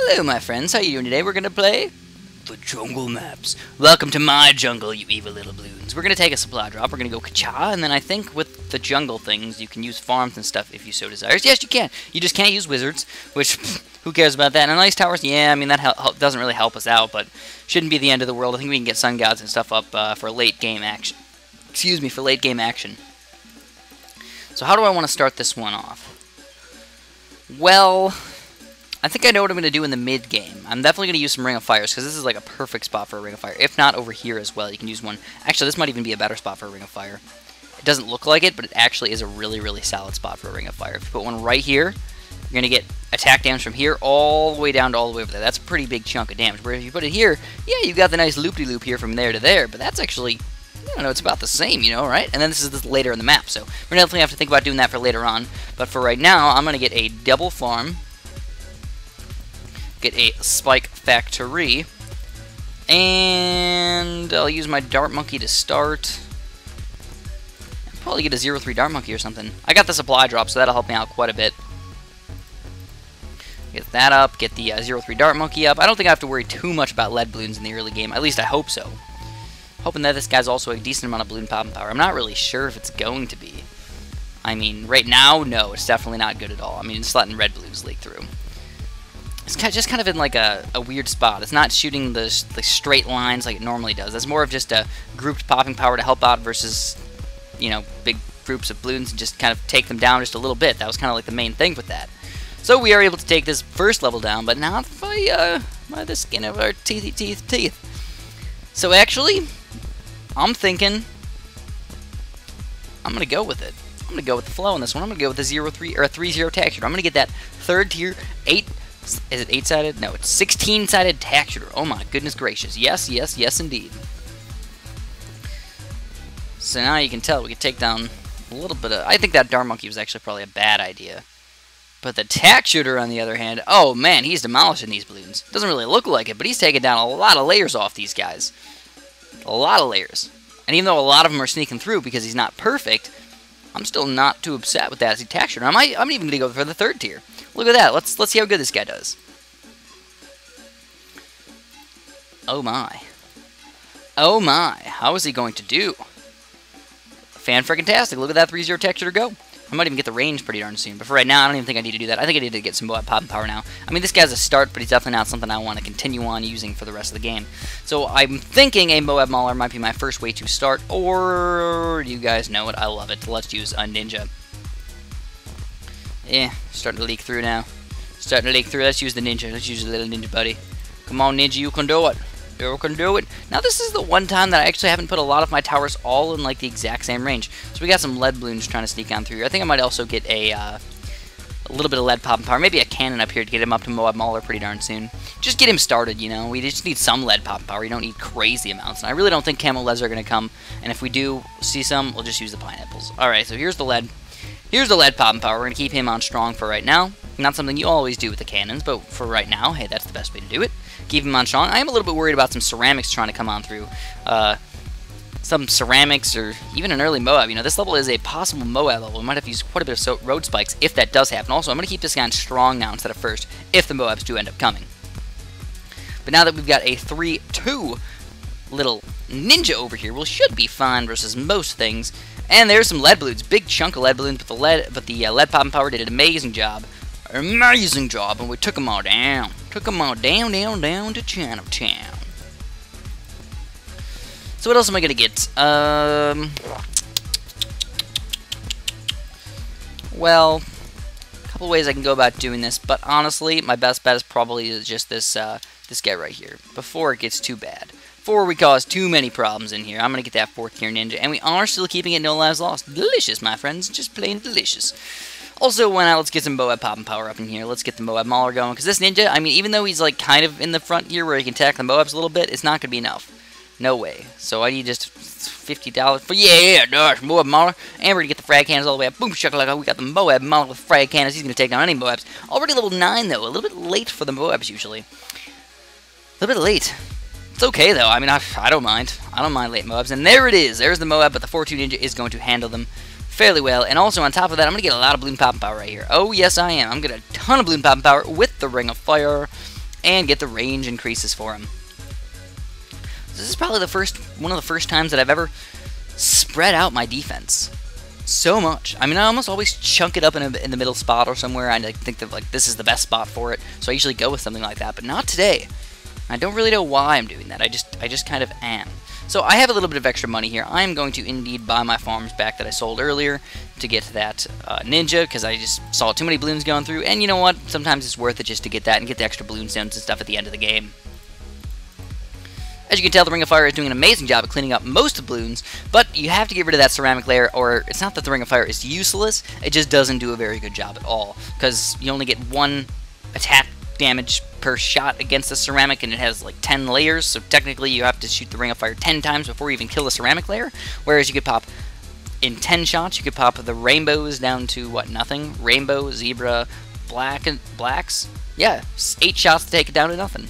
Hello my friends, how are you doing today? We're gonna play the jungle maps. Welcome to my jungle, you evil little bloons. We're gonna take a supply drop, we're gonna go ka-cha, and then I think with the jungle things, you can use farms and stuff if you so desires. Yes, you can! You just can't use wizards, which, who cares about that? And ice towers, yeah, I mean, that doesn't really help us out, but shouldn't be the end of the world. I think we can get sun gods and stuff up for late game action. Excuse me, for late game action. So how do I want to start this one off? Well, I think I know what I'm going to do in the mid-game. I'm definitely going to use some Ring of Fires, because this is like a perfect spot for a Ring of Fire. If not, over here as well. You can use one. Actually, this might even be a better spot for a Ring of Fire. It doesn't look like it, but it actually is a really, really solid spot for a Ring of Fire. If you put one right here, you're going to get attack damage from here all the way down to all the way over there. That's a pretty big chunk of damage. But if you put it here, yeah, you've got the nice loop-de-loop here from there to there, but that's actually, I don't know, it's about the same, you know, right? And then this is later in the map, so we're definitely going to have to think about doing that for later on. But for right now, I'm going to get a double farm, get a Spike Factory, and I'll use my Dart Monkey to start. I'll probably get a 0-3 Dart Monkey or something. I got the Supply Drop, so that'll help me out quite a bit. Get that up, get the 0-3 Dart Monkey up. I don't think I have to worry too much about lead balloons in the early game, at least I hope so. Hoping that this guy's also a decent amount of balloon popping power. I'm not really sure if it's going to be. I mean, right now, no, it's definitely not good at all. I mean, it's letting red balloons leak through. It's just kind of in like a weird spot. It's not shooting the straight lines like it normally does. It's more of just a grouped popping power to help out versus, you know, big groups of balloons and just kind of take them down just a little bit. That was kind of like the main thing with that. So we are able to take this first level down, but not by the skin of our teeth. So actually, I'm thinking I'm going to go with it. I'm going to go with the flow on this one. I'm going to go with the 0-3 or 3-0 Tack Shooter. I'm going to get that third tier 8. Is it 8-sided? No, it's 16-sided Tack Shooter. Oh my goodness gracious. Yes, yes, yes indeed. So now you can tell we can take down a little bit of... I think that Dart Monkey was actually probably a bad idea. But the Tack Shooter, on the other hand, oh man, he's demolishing these balloons. Doesn't really look like it, but he's taking down a lot of layers off these guys. A lot of layers. And even though a lot of them are sneaking through because he's not perfect, I'm still not too upset with that as a Tack Shooter. I'm even going to go for the third tier. Look at that. Let's see how good this guy does. Oh my. Oh my. How is he going to do? Fan-freaking-tastic. Look at that 3-0 Tack Shooter go. I might even get the range pretty darn soon. But for right now, I don't even think I need to do that. I think I need to get some Moab popping power now. I mean, this guy's a start, but he's definitely not something I want to continue on using for the rest of the game. So I'm thinking a Moab Mauler might be my first way to start. Or, you guys know it. I love it. Let's use a Ninja. Yeah, starting to leak through now. Starting to leak through. Let's use the Ninja. Let's use the little Ninja buddy. Come on, Ninja, you can do it. You can do it. Now, this is the one time that I actually haven't put a lot of my towers all in, like, the exact same range. So we got some lead balloons trying to sneak on through here. I think I might also get a little bit of lead popping power. Maybe a cannon up here to get him up to Moab Mauler pretty darn soon. Just get him started, you know. We just need some lead popping power. You don't need crazy amounts. And I really don't think camo leads are going to come. And if we do see some, we'll just use the pineapples. All right, so here's the lead. Here's the lead popping power. We're going to keep him on strong for right now. Not something you always do with the cannons, but for right now, hey, that's the best way to do it. Keep him on strong. I am a little bit worried about some ceramics trying to come on through. Some ceramics or even an early Moab. You know, this level is a possible Moab level. We might have to use quite a bit of road spikes if that does happen. Also, I'm going to keep this guy on strong now instead of first if the Moabs do end up coming. But now that we've got a 3-2 little Ninja over here, we should be fine versus most things. And there's some lead balloons, big chunk of lead balloons, but the lead popping power did an amazing job. Amazing job, and we took them all down. Took them all down to Chinatown. So what else am I gonna get? Well, a couple ways I can go about doing this, but honestly, my best bet is probably just this guy right here before it gets too bad. Before we cause too many problems in here, I'm going to get that 4th tier Ninja, and we are still keeping it no lives lost. Delicious, my friends, just plain delicious. Also, why not, let's get some Moab popping power up in here. Let's get the Moab Mauler going, because this Ninja, I mean, even though he's, like, kind of in the front here where he can tackle the Moabs a little bit, it's not going to be enough. No way. So I need just $50 for, yeah, gosh, Moab Mauler, and we're going to get the frag cannons all the way up. Boom, shakalaka, we got the Moab Mauler with frag cannons. He's going to take down any Moabs. Already level 9, though. A little bit late for the Moabs, usually. A little bit late. It's okay, though. I mean, I don't mind. I don't mind late Moabs. And there it is. There's the Moab, but the 4-2 Ninja is going to handle them fairly well. And also, on top of that, I'm going to get a lot of balloon popping power right here. Oh, yes, I am. I'm going to get a ton of balloon popping power with the Ring of Fire. and get the range increases for him. This is probably the one of the first times that I've ever spread out my defense so much. I mean, I almost always chunk it up in the middle spot or somewhere. I think that like this is the best spot for it, so I usually go with something like that. But not today. I don't really know why I'm doing that. I just kind of am. So I have a little bit of extra money here. I'm going to indeed buy my farms back that I sold earlier to get that Ninja, because I just saw too many balloons going through. And you know what? Sometimes it's worth it just to get that and get the extra balloon stems and stuff at the end of the game. As you can tell, the Ring of Fire is doing an amazing job of cleaning up most of the balloons, but you have to get rid of that ceramic layer, or it's not that the Ring of Fire is useless, it just doesn't do a very good job at all, because you only get one attack damage per shot against the ceramic, and it has like 10 layers, so technically you have to shoot the Ring of Fire 10 times before you even kill the ceramic layer, whereas you could pop, in 10 shots, you could pop the rainbows down to, what, nothing? Rainbow, Zebra, Black, and Blacks? Yeah, 8 shots to take it down to nothing,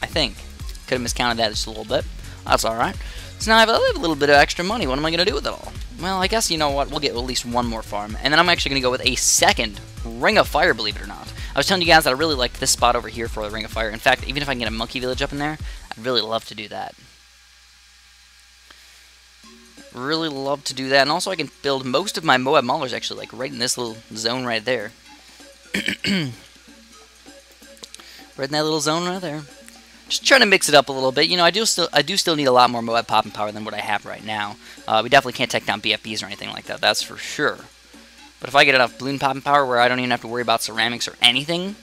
I think. Could have miscounted that just a little bit. That's alright. So now I have a little bit of extra money. What am I going to do with it all? Well, I guess, you know what, we'll get at least one more farm. And then I'm actually going to go with a second Ring of Fire, believe it or not. I was telling you guys that I really liked this spot over here for the Ring of Fire. In fact, even if I can get a Monkey Village up in there, I'd really love to do that. Really love to do that. And also I can build most of my Moab Maulers actually, like, right in this little zone right there. Right in that little zone right there. Just trying to mix it up a little bit. You know, I do still need a lot more Moab popping power than what I have right now. We definitely can't take down BFBs or anything like that. That's for sure. But if I get enough balloon popping power where I don't even have to worry about ceramics or anything,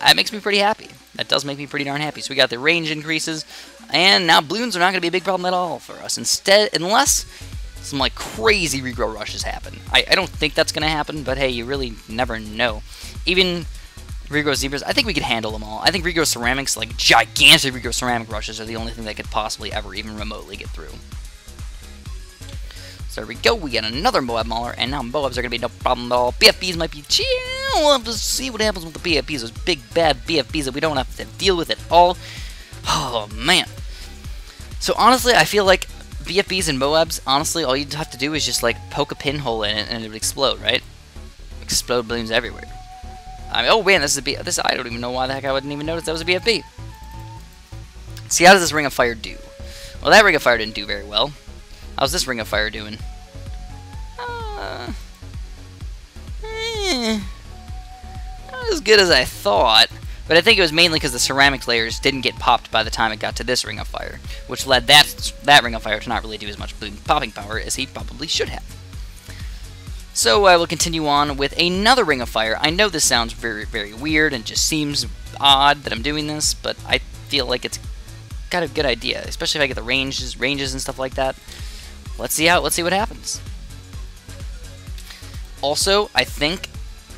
that makes me pretty happy. That does make me pretty darn happy. So we got the range increases, and now balloons are not going to be a big problem at all for us. Instead, unless some like crazy regrow rushes happen. I don't think that's going to happen, but hey, you really never know. Even Regrow Zebras, I think we could handle them all. I think Regrow Ceramics, like gigantic Regrow Ceramic rushes, are the only thing that could possibly ever even remotely get through. So there we go, we get another Moab Mauler, and now Moabs are going to be no problem at all. BFBs might be chill, we'll have to see what happens with the BFBs, those big bad BFBs that we don't have to deal with at all. Oh man. So honestly, I feel like BFBs and Moabs, honestly, all you'd have to do is just like poke a pinhole in it and it would explode, right? Explode balloons everywhere. I mean, oh man, this is a B. This I don't even know why the heck I wouldn't even notice that was a BFB. See, how does this Ring of Fire do? Well, that Ring of Fire didn't do very well. How's this Ring of Fire doing? Not as good as I thought, but I think it was mainly because the ceramic layers didn't get popped by the time it got to this Ring of Fire, which led that Ring of Fire to not really do as much balloon popping power as he probably should have. So I will continue on with another Ring of Fire. I know this sounds very, very weird and just seems odd that I'm doing this, but I feel like it's got a good idea, especially if I get the ranges and stuff like that. Let's see what happens. Also, I think,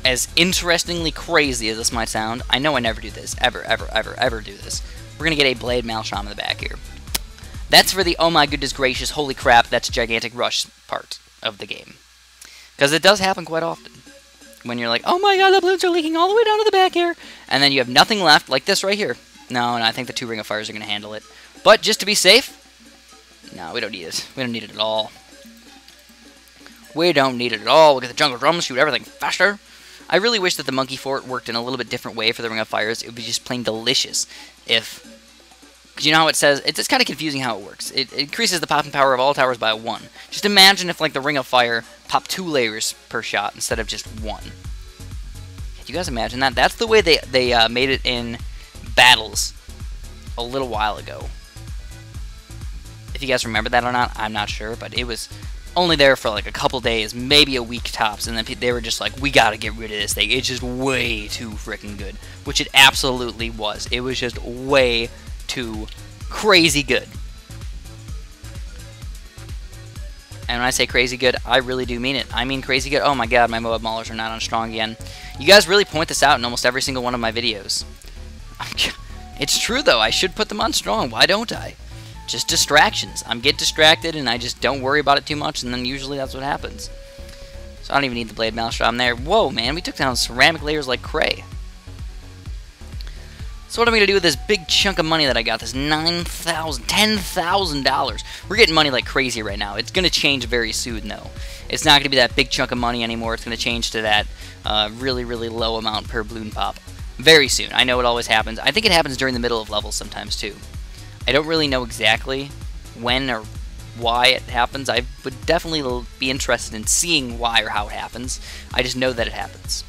as interestingly crazy as this might sound, I know I never do this, ever do this. We're gonna get a Blade Maelstrom in the back here. That's for the oh my goodness gracious, holy crap, that's gigantic rush part of the game. Because it does happen quite often. When you're like, oh my god, the balloons are leaking all the way down to the back here. And then you have nothing left, like this right here. No, and I think the two Ring of Fires are going to handle it. But just to be safe, no, we don't need it. We don't need it at all. We don't need it at all. We'll get the Jungle Drums, shoot everything faster. I really wish that the Monkey Fort worked in a little bit different way for the Ring of Fires. It would be just plain delicious if... Because you know how it says, it's kind of confusing how it works. It increases the popping power of all towers by 1. Just imagine if, like, the Ring of Fire popped 2 layers per shot instead of just 1. Can you guys imagine that? That's the way they made it in battles a little while ago. If you guys remember that or not, I'm not sure, but it was only there for, like, a couple days, maybe a week tops, and then they were just like, we gotta get rid of this thing. It's just way too freaking good, which it absolutely was. It was just way too crazy good. And when I say crazy good, I really do mean it. I mean crazy good. Oh my god, my Moab Maulers are not on strong again. You guys really point this out in almost every single one of my videos. It's true though, I should put them on strong. Why don't I? Just distractions. I get distracted and I just don't worry about it too much, and then usually that's what happens. So I don't even need the Blade Maelstrom there. Whoa man, we took down ceramic layers like cray. So what am I going to do with this big chunk of money that I got, this $9,000, $10,000? We're getting money like crazy right now. It's going to change very soon, though. It's not going to be that big chunk of money anymore. It's going to change to that really, really low amount per balloon pop. very soon. I know it always happens. I think it happens during the middle of levels sometimes too. I don't really know exactly when or why it happens. I would definitely be interested in seeing why or how it happens. I just know that it happens.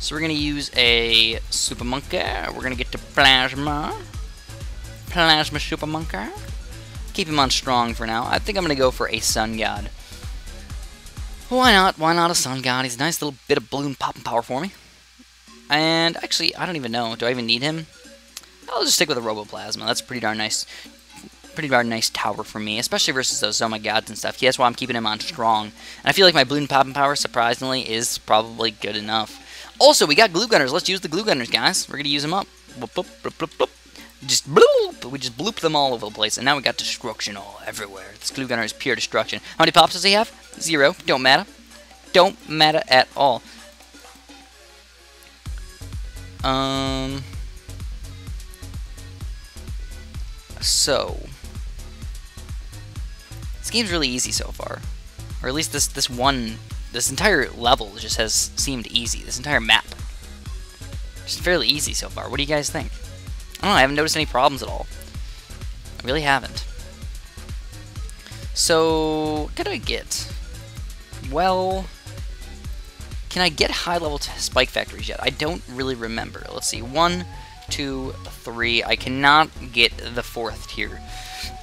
So we're going to use a Supermonkey. We're going to get to Plasma. Plasma Supermonkey. Keep him on strong for now. I think I'm going to go for a Sun God. Why not? Why not a Sun God? He's a nice little bit of Bloon popping power for me. And actually, I don't even know. Do I even need him? I'll just stick with a Robo Plasma. That's pretty darn nice. Pretty darn nice tower for me, especially versus those Zomagods and stuff. Yeah, that's why I'm keeping him on strong. And I feel like my Bloon popping power, surprisingly, is probably good enough. Also, we got Glue Gunners. Let's use the Glue Gunners, guys. We're gonna use them up. Bloop, bloop, bloop, bloop. Just bloop. We just bloop them all over the place, and now we got destruction all everywhere. This Glue Gunner is pure destruction. How many pops does he have? 0. Don't matter. Don't matter at all. So this game's really easy so far, or at least this one. This entire level just has seemed easy. This entire map, just fairly easy so far. What do you guys think? I don't know. I haven't noticed any problems at all. I really haven't. So, what could I get? Well, can I get high-level Spike Factories yet? I don't really remember. Let's see. 1, 2, 3. I cannot get the 4th tier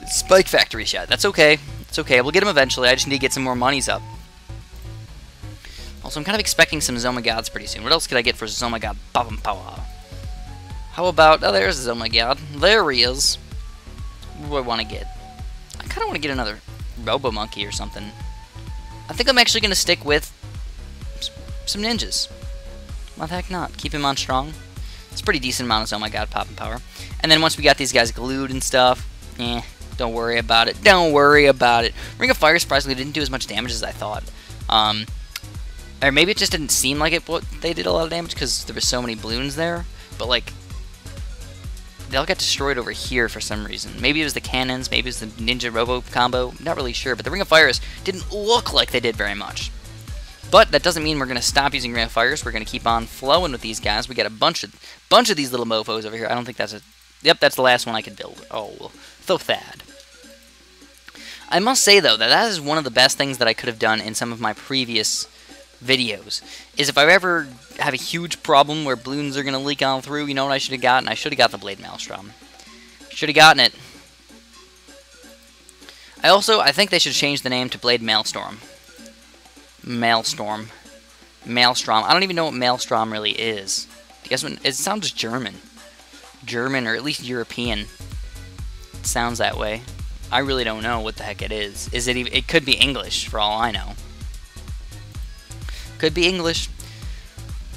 Spike Factories yet. That's okay. It's okay. We'll get them eventually. I just need to get some more monies up. Also, I'm kind of expecting some Zomagods pretty soon. What else could I get for Zomagod Bobbum Power? How about... oh, there's Zomagod. There he is. What do I want to get? I kind of want to get another Robo Monkey or something. I think I'm actually going to stick with some Ninjas. Why the heck not? Keep him on strong. It's a pretty decent amount of Zomagod Poppin' Power. And then once we got these guys glued and stuff, eh, don't worry about it. Don't worry about it. Ring of Fire, surprisingly, didn't do as much damage as I thought. Or maybe it just didn't seem like it. They did a lot of damage because there were so many Bloons there. But like, they all got destroyed over here for some reason. Maybe it was the cannons. Maybe it was the Ninja Robo combo. Not really sure. But the Ring of Fires didn't look like they did very much. But that doesn't mean we're gonna stop using Ring of Fires. We're gonna keep on flowing with these guys. We got a bunch of these little mofos over here. I don't think that's a. Yep, that's the last one I could build. Oh, so sad. I must say though that that is one of the best things that I could have done in some of my previous videos, is if I ever have a huge problem where Bloons are going to leak on through, you know what I should have gotten? I should have got the Blade Maelstrom. Should have gotten it. I think they should change the name to Blade Maelstrom. Maelstrom. Maelstrom. I don't even know what Maelstrom really is. I guess it sounds German. German, or at least European. It sounds that way. I really don't know what the heck it is. It could be English, for all I know. Could be English,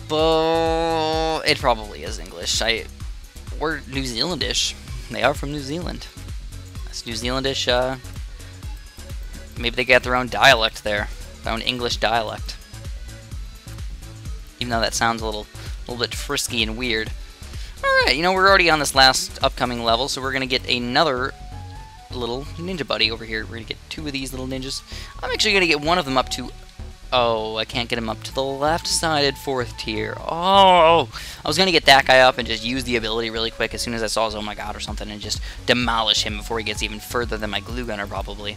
but it probably is English. Or New Zealandish. They are from New Zealand. That's New Zealandish. Maybe they got their own dialect there, their own English dialect. Even though that sounds a little bit frisky and weird. All right, you know, we're already on this last upcoming level, so we're gonna get another little ninja buddy over here. We're gonna get 2 of these little ninjas. I'm actually gonna get one of them up to. Oh, I can't get him up to the left-sided 4th tier. Oh, I was going to get that guy up and just use the ability really quick as soon as I saw his Zomagod or something and just demolish him before he gets even further than my Glue Gunner, probably.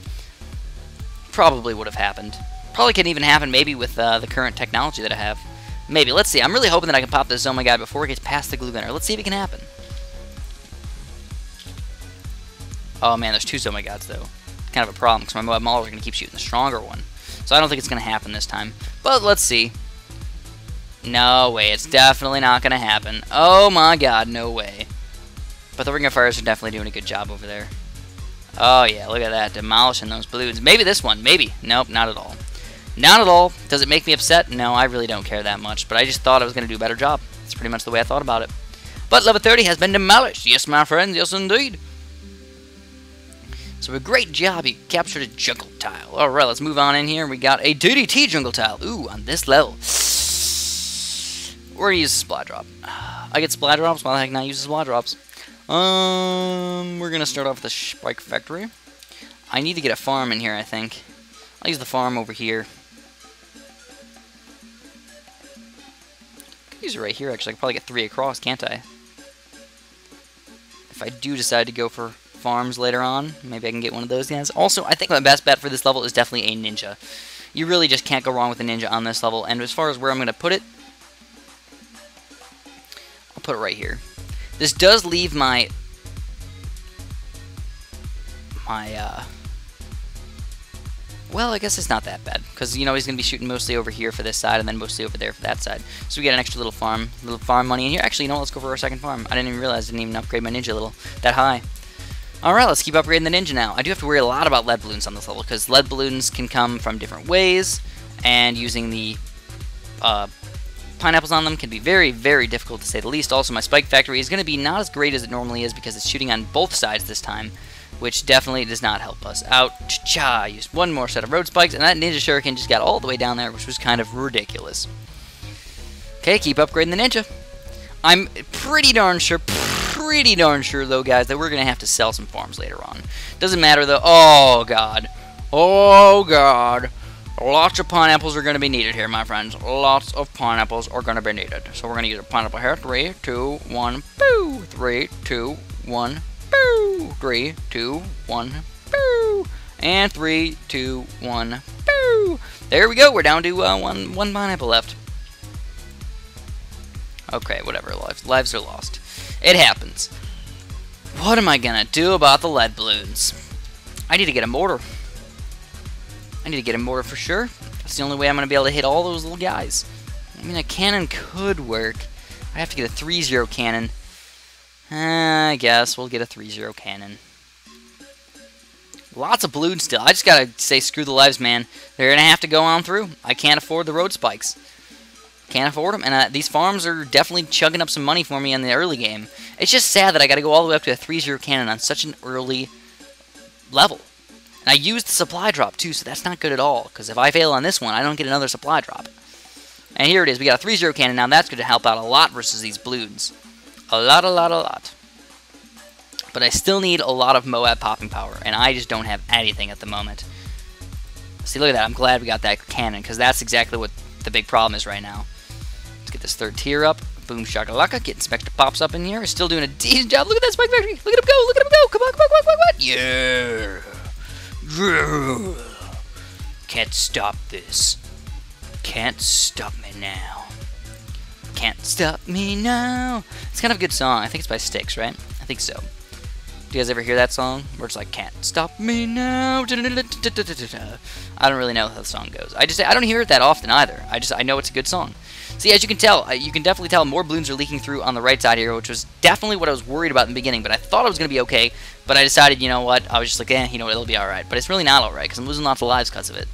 Probably would have happened. Probably couldn't even happen maybe with the current technology that I have. Maybe. Let's see. I'm really hoping that I can pop this Zomagod before it gets past the Glue Gunner. Let's see if it can happen. Oh, man, there's 2 Zomagods, though. Kind of a problem because my Moab Mauler is going to keep shooting the stronger one. So I don't think it's going to happen this time. But let's see. No way. It's definitely not going to happen. Oh my god, no way. But the Ring of Fires are definitely doing a good job over there. Oh yeah, look at that. Demolishing those balloons. Maybe this one. Maybe. Nope, not at all. Not at all. Does it make me upset? No, I really don't care that much. But I just thought I was going to do a better job. That's pretty much the way I thought about it. But level 30 has been demolished. Yes, my friends. Yes, indeed. So a great job, you captured a jungle tile. Alright, let's move on in here. We got a DDT jungle tile. Ooh, on this level. We're gonna use Supply Drop. I get Supply Drops, why the heck not use Supply Drops? We're gonna start off with the Spike Factory. I need to get a farm in here, I think. I'll use the farm over here. could use it right here, actually. I can probably get 3 across, can't I? If I do decide to go for farms later on, maybe I can get one of those guys. Also, I think my best bet for this level is definitely a ninja. You really just can't go wrong with a ninja on this level. And as far as where I'm going to put it, I'll put it right here. This does leave my... well, I guess it's not that bad, because, you know, he's going to be shooting mostly over here for this side, and then mostly over there for that side. So we get an extra little farm money in here. Actually, you know what, let's go for our second farm. I didn't even realize I didn't even upgrade my ninja that high. Alright, let's keep upgrading the ninja now. I do have to worry a lot about lead balloons on this level, because lead balloons can come from different ways, and using the pineapples on them can be very, very difficult to say the least. Also, my Spike Factory is going to be not as great as it normally is, because it's shooting on both sides this time, which definitely does not help us out. Cha-cha! Used one more set of road spikes, and that ninja shuriken just got all the way down there, which was kind of ridiculous. Okay, keep upgrading the ninja. I'm pretty darn sure, though, guys, that we're going to have to sell some farms later on. Doesn't matter, though. Oh, God. Oh, God. Lots of pineapples are going to be needed here, my friends. Lots of pineapples are going to be needed. So we're going to use a pineapple here. 3, 2, 1, boo! 3, 2, 1, boo! 3, 2, 1, boo! And 3, 2, 1, boo! There we go. We're down to one pineapple left. Okay, whatever. Lives are lost. It happens. What am I gonna do about the lead balloons? I need to get a mortar. I need to get a mortar for sure. That's the only way I'm gonna be able to hit all those little guys. I mean, a cannon could work. I have to get a 3-0 cannon. I guess we'll get a 3-0 cannon. Lots of balloons still. I just gotta say screw the lives, man. They're gonna have to go on through. I can't afford the road spikes. Can't afford them, and these farms are definitely chugging up some money for me in the early game. It's just sad that I gotta go all the way up to a 3-0 cannon on such an early level. And I used the supply drop too, so that's not good at all, because if I fail on this one, I don't get another supply drop. And here it is, we got a 3-0 cannon now. That's gonna help out a lot versus these balloons. A lot. But I still need a lot of MOAB popping power, and I just don't have anything at the moment. See, look at that, I'm glad we got that cannon, because that's exactly what the big problem is right now. Let's get this third tier up. Boom shakalaka. Get Spectre Pops up in here. He's still doing a decent job. Look at that Spike Factory. Look at him go. Look at him go. Come on, come on, come on, come on. Yeah. Yeah. Can't stop this. Can't stop me now. Can't stop me now. It's kind of a good song. I think it's by Styx, right? I think so. Do you guys ever hear that song? Where it's like, can't stop me now. I don't really know how the song goes. I don't hear it that often either. I know it's a good song. See, as you can tell, you can definitely tell more balloons are leaking through on the right side here, which was definitely what I was worried about in the beginning, but I thought it was going to be okay, but I decided, you know what, I was just like, eh, you know what, it'll be alright, but it's really not alright, because I'm losing lots of lives because of it.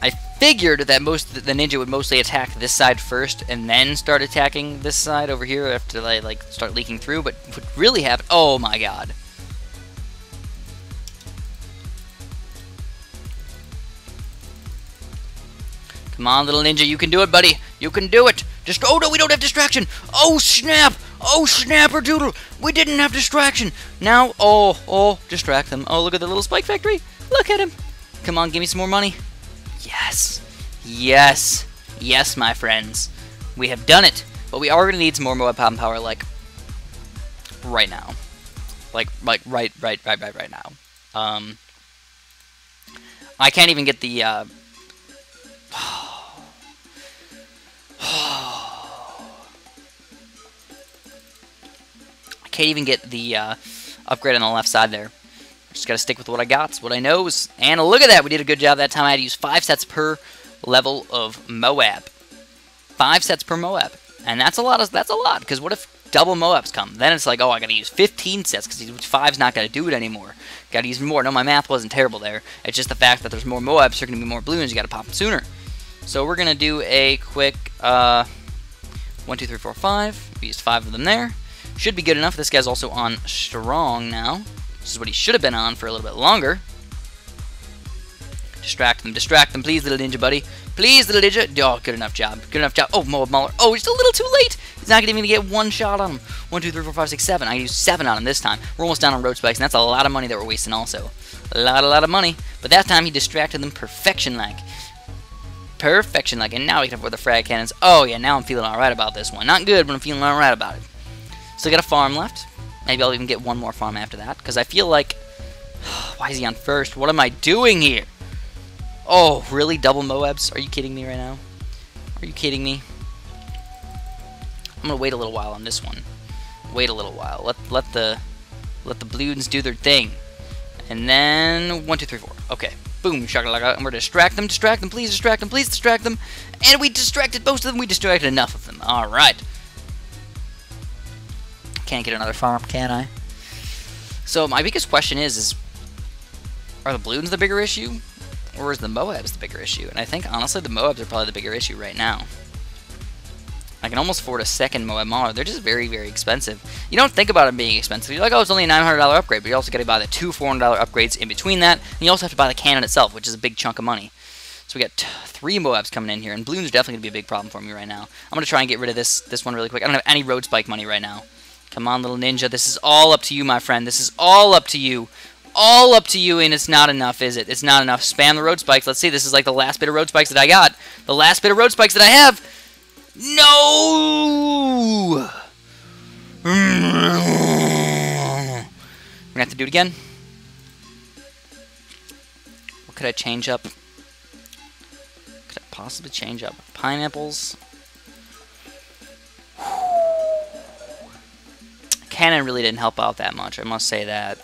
I figured that the ninja would mostly attack this side first, and then start attacking this side over here after they, like, start leaking through, but what really happened, oh my god. Come on, little ninja, you can do it, buddy. You can do it. Just, oh no, we don't have distraction. Oh snap. Oh snapper doodle. We didn't have distraction. Now, oh, distract them. Oh, look at the little Spike Factory. Look at him. Come on, give me some more money. Yes. Yes. Yes, my friends. We have done it. But we are going to need some more MOAB power, like, right now. Like, right now. I can't even get the, I can't even get the upgrade on the left side there. Just gotta stick with what I got. It's what I know. And look at that. We did a good job that time. I had to use 5 sets per level of MOAB. 5 sets per MOAB. And that's a lot. That's a lot. Because what if double MOABs come? Then it's like, oh, I gotta use 15 sets because 5's not gonna do it anymore. Gotta use more. No, my math wasn't terrible there. It's just the fact that there's more MOABs, there's gonna be more balloons. You gotta pop them sooner. So we're gonna do a quick 1, 2, 3, 4, 5. We used 5 of them there. Should be good enough. This guy's also on strong now. This is what he should have been on for a little bit longer. Distract them, please, little ninja buddy. Please, little ninja. Oh, good enough job. Good enough job. Oh, Moab Mauler. Oh, he's a little too late. He's not even gonna get one shot on him. 1, 2, 3, 4, 5, 6, 7. I can use 7 on him this time. We're almost down on road spikes, and that's a lot of money that we're wasting also. A lot of money. But that time he distracted them perfection-like. Perfection, like, and now we can afford the frag cannons. Oh yeah, now I'm feeling alright about this one. Not good, but I'm feeling alright about it. Still got a farm left. Maybe I'll even get one more farm after that, because I feel like... Why is he on first? What am I doing here? Oh, really? Double Moabs? Are you kidding me right now? Are you kidding me? I'm gonna wait a little while on this one. Wait a little while. Let the Bloons do their thing. And then 1, 2, 3, 4. Okay. Boom, shakalaka, and we're distract them, please distract them, please distract them. And we distracted most of them, we distracted enough of them. Alright. Can't get another farm, can I? So my biggest question is are the Bloons the bigger issue? Or is the Moabs the bigger issue? And I think, honestly, the Moabs are probably the bigger issue right now. I can almost afford a second Moab Mauler. They're just very, very expensive. You don't think about them being expensive. You're like, oh, it's only a $900 upgrade, but you also got to buy the two $400 upgrades in between that, and you also have to buy the cannon itself, which is a big chunk of money. So we got 3 Moabs coming in here, and Bloon's definitely going to be a big problem for me right now. I'm going to try and get rid of this one really quick. I don't have any Road Spike money right now. Come on, little ninja. This is all up to you, my friend. This is all up to you. All up to you, and it's not enough, is it? It's not enough. Spam the Road Spikes. Let's see. This is like the last bit of Road Spikes that I got. The last bit of Road Spikes that I have. No! We're gonna have to do it again. What could I change up? Could I possibly change up? Pineapples? Cannon really didn't help out that much, I must say that.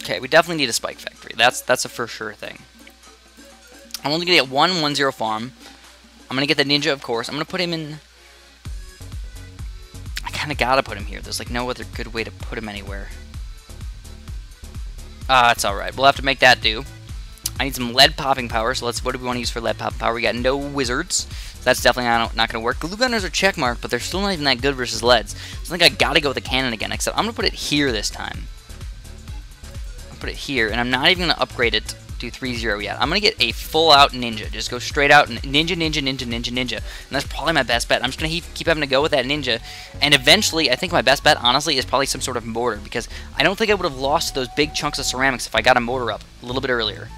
Okay, we definitely need a Spike Factory. That's a for sure thing. I'm only gonna get 1 1-0 farm. I'm gonna get the ninja, of course. I'm gonna put him in. I kind of gotta put him here. There's like no other good way to put him anywhere. That's all right. We'll have to make that do. I need some lead popping power. So let's. What do we want to use for lead popping power? We got no wizards. So that's definitely not gonna work. Glue Gunners are checkmarked, but they're still not even that good versus leads. So I think I gotta go with the cannon again. Except I'm gonna put it here this time. Put it here, and I'm not even going to upgrade it to 3-0 yet. I'm going to get a full-out ninja. Just go straight out, and ninja. And that's probably my best bet. I'm just going to keep having to go with that ninja, and eventually, I think my best bet, honestly, is probably some sort of mortar, because I don't think I would have lost those big chunks of ceramics if I got a mortar up a little bit earlier.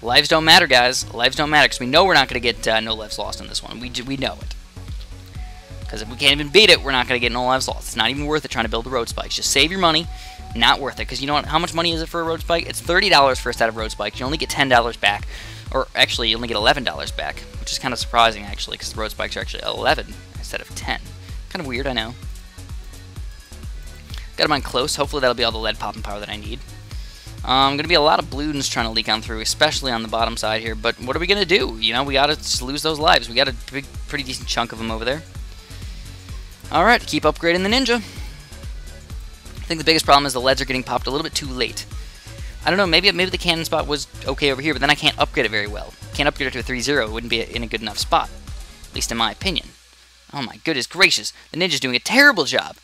Lives don't matter, guys. Lives don't matter, because we know we're not going to get no lives lost in this one. We know it. Because if we can't even beat it, we're not going to get no lives lost. It's not even worth it trying to build the road spikes. Just save your money. Not worth it, because you know what? How much money is it for a road spike? It's $30 for a set of road spikes. You only get $10 back, or actually, you only get $11 back, which is kind of surprising, actually, because the road spikes are actually 11 instead of 10. Kind of weird, I know. Got them on close. Hopefully, that'll be all the lead popping power that I need. Going to be a lot of Bloons trying to leak on through, especially on the bottom side here. But what are we going to do? You know, we got to just lose those lives. We got a big, pretty decent chunk of them over there. All right, keep upgrading the ninja. I think the biggest problem is the leads are getting popped a little bit too late. I don't know, maybe the cannon spot was okay over here, but then I can't upgrade it very well. Can't upgrade it to a 3-0. It wouldn't be in a good enough spot, at least in my opinion. Oh my goodness gracious, the ninja's doing a terrible job.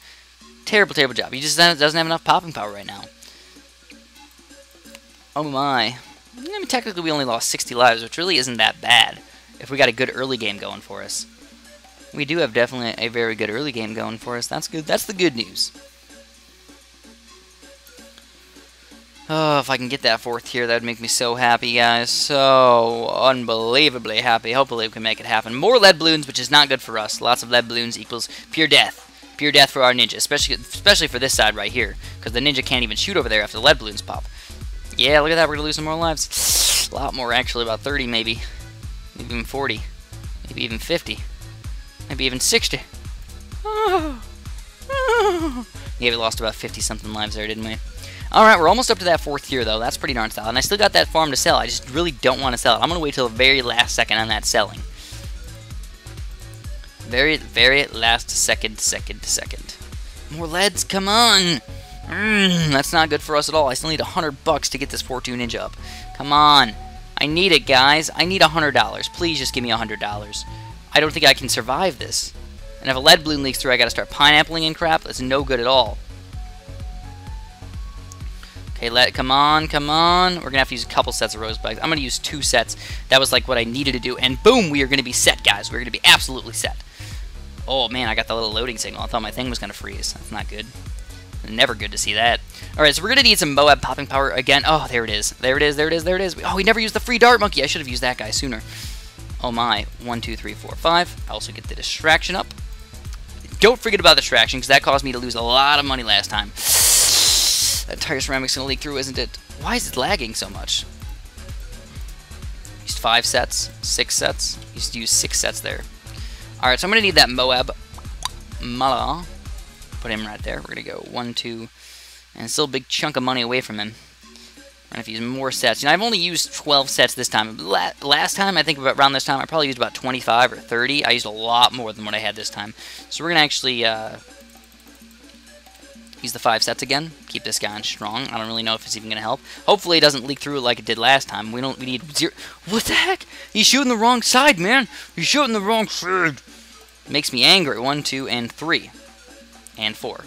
Terrible job. He just doesn't have enough popping power right now. Oh my. I mean, technically we only lost 60 lives, which really isn't that bad if we got a good early game going for us. We do have definitely a very good early game going for us. That's good. That's the good news. Oh, if I can get that fourth here, that would make me so happy, guys. So unbelievably happy. Hopefully we can make it happen. More lead balloons, which is not good for us. Lots of lead balloons equals pure death. Pure death for our ninja, especially for this side right here, because the ninja can't even shoot over there after the lead balloons pop. Yeah, look at that. We're going to lose some more lives. A lot more, actually. About 30, maybe. Maybe even 40. Maybe even 50. Maybe even 60. Oh. Oh. Yeah, we lost about 50-something lives there, didn't we? Alright, we're almost up to that fourth tier, though. That's pretty darn solid. And I still got that farm to sell. I just really don't want to sell it. I'm going to wait till the very last second on that selling. Very last second. More leads, come on! That's not good for us at all. I still need $100 to get this Fortune Ninja up. Come on. I need it, guys. I need $100. Please just give me $100. I don't think I can survive this. And if a lead balloon leaks through, I got to start pineappling and crap. That's no good at all. Hey, come on. We're going to have to use a couple sets of rose bugs. I'm going to use 2 sets. That was like what I needed to do. And boom, we are going to be set, guys. We're going to be absolutely set. Oh, man, I got the little loading signal. I thought my thing was going to freeze. That's not good. Never good to see that. Alright, so we're gonna need some Moab popping power again. Oh, there it is. There it is, there it is, there it is. Oh, we never used the free Dart Monkey. I should have used that guy sooner. Oh my. 1, 2, 3, 4, 5. I also get the distraction up. Don't forget about the distraction, because that caused me to lose a lot of money last time. That entire ceramic's gonna leak through, isn't it? Why is it lagging so much? Used 5 sets, 6 sets. Used to use 6 sets there. Alright, so I'm gonna need that Moab Mauler. Put him right there. We're gonna go 1, 2, and still a big chunk of money away from him. I'm gonna have to use more sets. You know, I've only used 12 sets this time. Last time, I think about around this time, I probably used about 25 or 30. I used a lot more than what I had this time. So we're gonna actually use the 5 sets again. Keep this guy on strong. I don't really know if it's even gonna help. Hopefully, it doesn't leak through like it did last time. We need zero. What the heck? He's shooting the wrong side, man. He's shooting the wrong side. Makes me angry. 1, 2, and 3. And 4.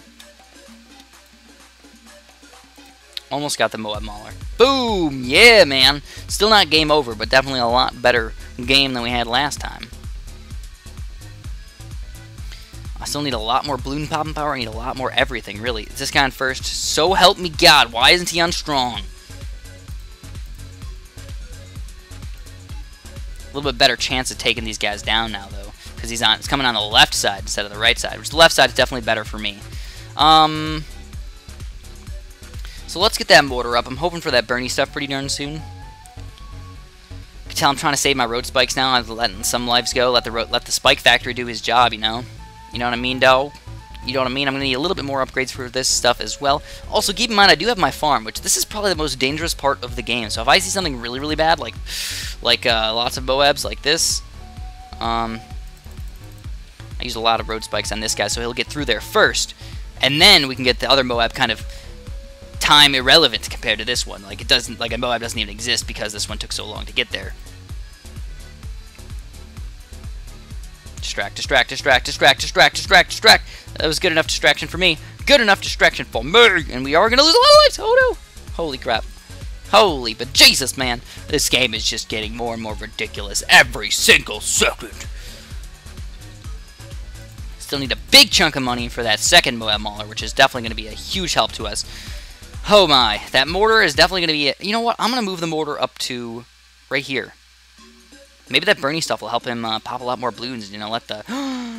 Almost got the Moab Mauler. Boom! Yeah, man! Still not game over, but definitely a lot better game than we had last time. I still need a lot more Bloon popping power. I need a lot more everything, really. It's this guy on first. So help me God, why isn't he on strong? A little bit better chance of taking these guys down now, though. Because he's on, it's coming on the left side instead of the right side, which the left side is definitely better for me. So let's get that mortar up. I'm hoping for that Bernie stuff pretty darn soon. You can tell I'm trying to save my road spikes now. I'm letting some lives go. Let the Spike Factory do his job, you know? You know what I mean, though? You know what I mean? I'm going to need a little bit more upgrades for this stuff as well. Also, keep in mind, I do have my farm, which this is probably the most dangerous part of the game. So if I see something really, really bad, like lots of Moabs like this, I use a lot of road spikes on this guy, so he'll get through there first. And then we can get the other Moab kind of time irrelevant compared to this one. Like, it doesn't, like a Moab doesn't even exist because this one took so long to get there. Distract, distract, distract, distract, distract, distract, distract. That was good enough distraction for me. Good enough distraction for me. And we are going to lose a lot of lives. Oh, no. Holy crap. Holy, but Jesus, man. This game is just getting more and more ridiculous every single second. Still need a big chunk of money for that second Moab Mauler, which is definitely going to be a huge help to us. Oh my, that mortar is definitely going to be... You know what? I'm going to move the mortar up to right here. Maybe that Bernie stuff will help him pop a lot more balloons. You know, let the... We're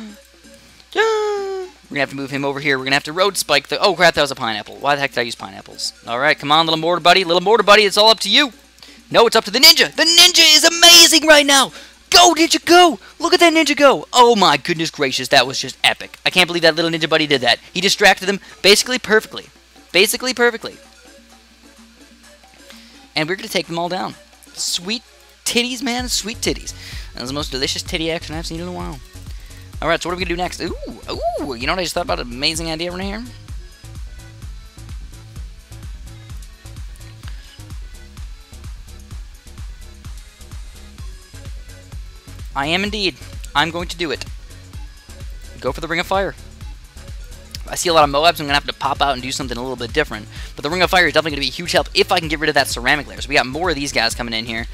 going to have to move him over here. We're going to have to road spike the... Oh crap, that was a pineapple. Why the heck did I use pineapples? Alright, come on, little mortar buddy. Little mortar buddy, it's all up to you. No, it's up to the ninja. The ninja is amazing right now. Go, Ninja, go! Look at that Ninja go! Oh my goodness gracious, that was just epic. I can't believe that little Ninja buddy did that. He distracted them basically perfectly. Basically perfectly. And we're going to take them all down. Sweet titties, man. Sweet titties. That was the most delicious titty action I've seen in a while. Alright, so what are we going to do next? Ooh, you know what I just thought about? An amazing idea right here. I am indeed. I'm going to do it. Go for the Ring of Fire. I see a lot of Moabs. I'm going to have to pop out and do something a little bit different. But the Ring of Fire is definitely going to be a huge help if I can get rid of that ceramic layer. So we got more of these guys coming in here.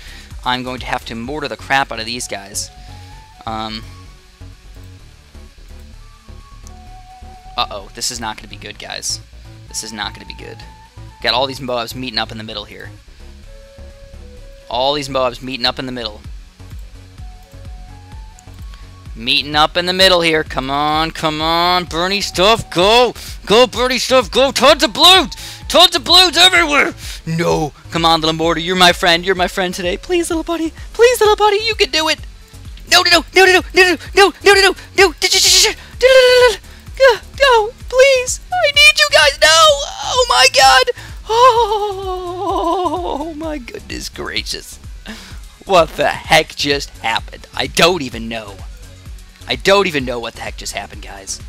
I'm going to have to mortar the crap out of these guys. Uh-oh. This is not going to be good, guys. This is not going to be good. Got all these Moabs meeting up in the middle here. All these Moabs meeting up in the middle. Meeting up in the middle here. Come on, come on. Bernie stuff, go. Go, Bernie stuff, go. Tons of balloons. Tons of balloons everywhere. No. Come on, little mortar. You're my friend. You're my friend today. Please, little buddy. Please, little buddy. You can do it. No, no, no, no, no, no, no, no, no, no. No, please. I need you guys. No. Oh, my God. Oh, my goodness gracious. What the heck just happened? I don't even know. I don't even know what the heck just happened, guys.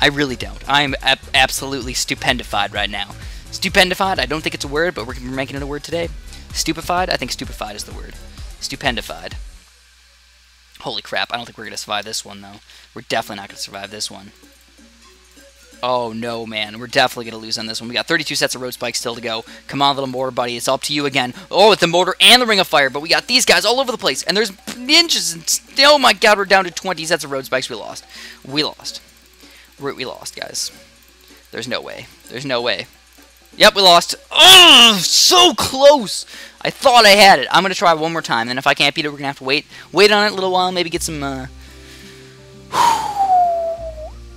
I really don't. I am absolutely stupendified right now. Stupendified, I don't think it's a word, but we're making it a word today. Stupefied, I think stupefied is the word. Stupendified. Holy crap, I don't think we're going to survive this one, though. We're definitely not going to survive this one. Oh, no, man. We're definitely going to lose on this one. We got 32 sets of road spikes still to go. Come on, little mortar buddy. It's up to you again. Oh, it's the mortar and the Ring of Fire, but we got these guys all over the place. And there's ninjas. And oh, my God. We're down to 20 sets of road spikes. We lost. We lost. We lost, guys. There's no way. There's no way. Yep, we lost. Oh, so close! I thought I had it. I'm going to try one more time, and if I can't beat it, we're going to have to wait on it a little while, maybe get some,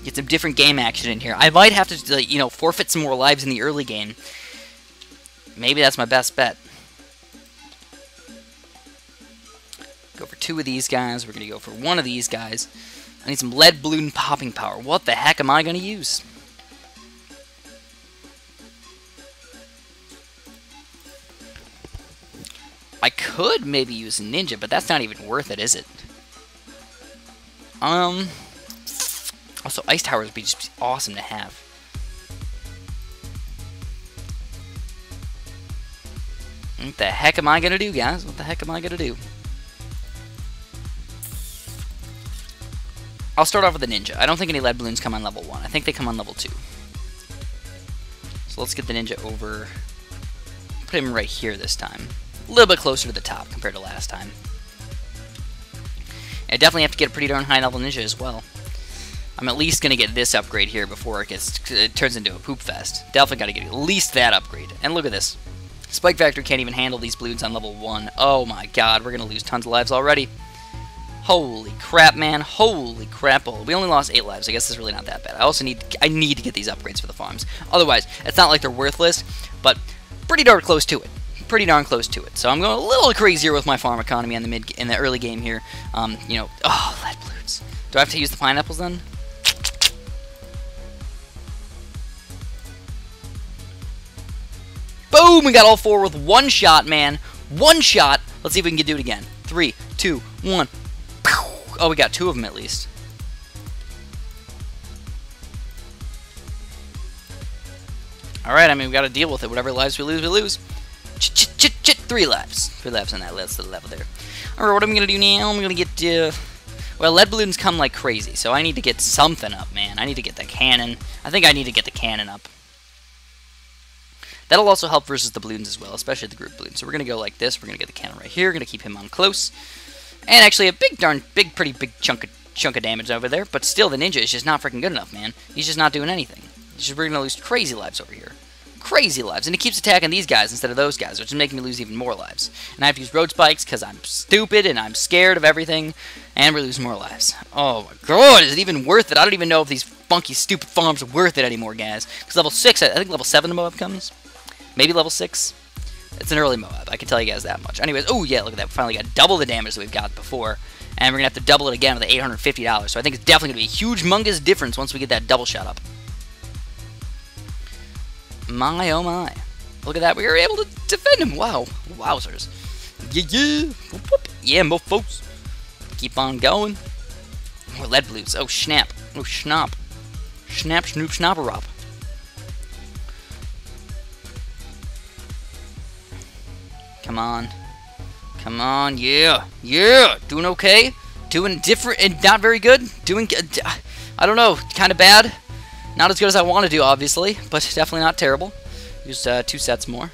get some different game action in here. I might have to, you know, forfeit some more lives in the early game. Maybe that's my best bet. Go for two of these guys. We're going to go for one of these guys. I need some lead balloon popping power. What the heck am I going to use? I could maybe use Ninja, but that's not even worth it, is it? Also, Ice Towers would be just awesome to have. What the heck am I going to do, guys? What the heck am I going to do? I'll start off with a Ninja. I don't think any lead balloons come on level 1. I think they come on level 2. So let's get the Ninja over. Put him right here this time. A little bit closer to the top compared to last time. I definitely have to get a pretty darn high level Ninja as well. I'm at least going to get this upgrade here before it turns into a poop fest. Definitely got to get at least that upgrade. And look at this. Spike Factory can't even handle these balloons on level 1. Oh my god, we're going to lose tons of lives already. Holy crap, man. Holy crap. Oh, we only lost 8 lives. I guess it's really not that bad. I also need to get these upgrades for the farms. Otherwise, it's not like they're worthless, but pretty darn close to it. Pretty darn close to it. So I'm going a little crazier with my farm economy in the early game here. You know, oh, lead balloons. Do I have to use the pineapples then? Boom! We got all 4 with one shot, man. One shot. Let's see if we can do it again. 3, 2, 1. Oh, we got 2 of them at least. Alright, I mean, we got to deal with it. Whatever lives we lose, we lose. Ch-ch-ch-ch-ch. 3 lives. 3 lives on that last little level there. Alright, what am I going to do now? I'm going to get... well, lead balloons come like crazy, so I need to get something up, man. I need to get the cannon. I think I need to get the cannon up. That'll also help versus the balloons as well, especially the group balloons. So we're going to go like this. We're going to get the cannon right here. We're going to keep him on close. And actually a big darn, pretty big chunk of damage over there. But still, the Ninja is just not freaking good enough, man. He's just not doing anything. He's just, we're going to lose crazy lives over here. Crazy lives. And he keeps attacking these guys instead of those guys, which is making me lose even more lives. And I have to use Road Spikes because I'm stupid and I'm scared of everything. And we're losing more lives. Oh my god, is it even worth it? I don't even know if these funky, stupid farms are worth it anymore, guys. Because level 6, I think level 7 the MOAB comes. Maybe level 6. It's an early MOAB, I can tell you guys that much. Anyways, oh yeah, look at that. We finally got double the damage that we've got before. And we're going to have to double it again with the $850. So I think it's definitely going to be a huge, humongous difference once we get that double shot up. My, oh my. Look at that. We were able to defend him. Wow. Wowzers. Yeah, yeah. Whoop, whoop. Yeah, mofos. Keep on going. More lead balloons. Oh, snap. Oh, schnop. Snap, snoop, snopperop. Come on. Come on. Yeah. Yeah. Doing okay? Doing different and not very good? Doing, I don't know, kind of bad? Not as good as I want to do, obviously, but definitely not terrible. Use 2 sets more.